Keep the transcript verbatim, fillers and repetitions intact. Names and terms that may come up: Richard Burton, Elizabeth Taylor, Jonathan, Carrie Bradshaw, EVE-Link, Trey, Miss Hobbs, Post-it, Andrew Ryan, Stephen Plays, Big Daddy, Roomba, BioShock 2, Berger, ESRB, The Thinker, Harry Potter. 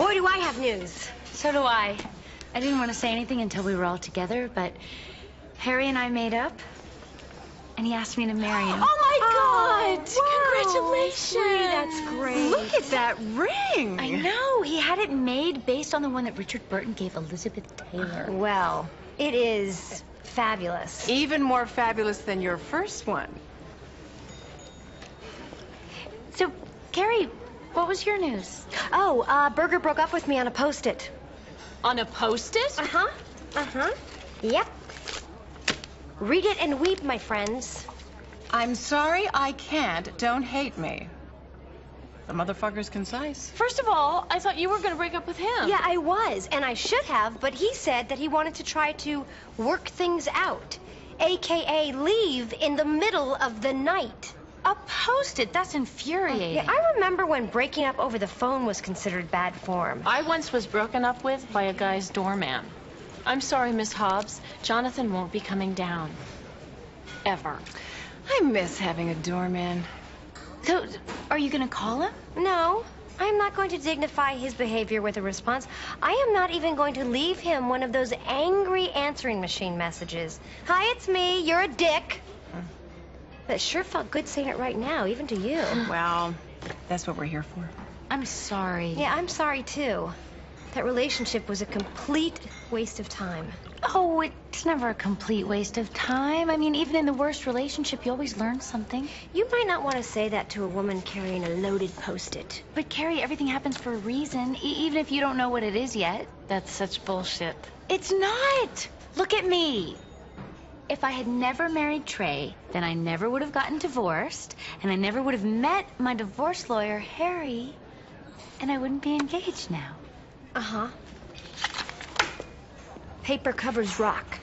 Boy, do I have news. So do I. I didn't want to say anything until we were all together, but Harry and I made up, and he asked me to marry him. Oh, my God! Congratulations! Wow, that's great. Look at that ring! I know. He had it made based on the one that Richard Burton gave Elizabeth Taylor. Well, it is fabulous. Even more fabulous than your first one. So, Carrie, what was your news? Oh, uh, Berger broke up with me on a post-it. On a post-it? Uh-huh. Uh-huh. Yep. Read it and weep, my friends. I'm sorry I can't. Don't hate me. The motherfucker's concise. First of all, I thought you were going to break up with him. Yeah, I was, and I should have, but he said that he wanted to try to work things out, a k a leave in the middle of the night. A post-it? That's infuriating. Yeah, I remember when breaking up over the phone was considered bad form. I once was broken up with by a guy's doorman. I'm sorry, Miss Hobbs. Jonathan won't be coming down. Ever. I miss having a doorman. So, are you going to call him? No. I'm not going to dignify his behavior with a response. I am not even going to leave him one of those angry answering machine messages. Hi, it's me. You're a dick. That sure felt good saying it right now, even to you. Well, that's what we're here for. I'm sorry. Yeah, I'm sorry, too. That relationship was a complete waste of time. Oh, it's never a complete waste of time. I mean, even in the worst relationship, you always learn something. You might not want to say that to a woman carrying a loaded post-it. But, Carrie, everything happens for a reason, e- even if you don't know what it is yet. That's such bullshit. It's not! Look at me. If I had never married Trey, then I never would have gotten divorced, and I never would have met my divorce lawyer, Harry, and I wouldn't be engaged now. Uh-huh. Paper covers rock.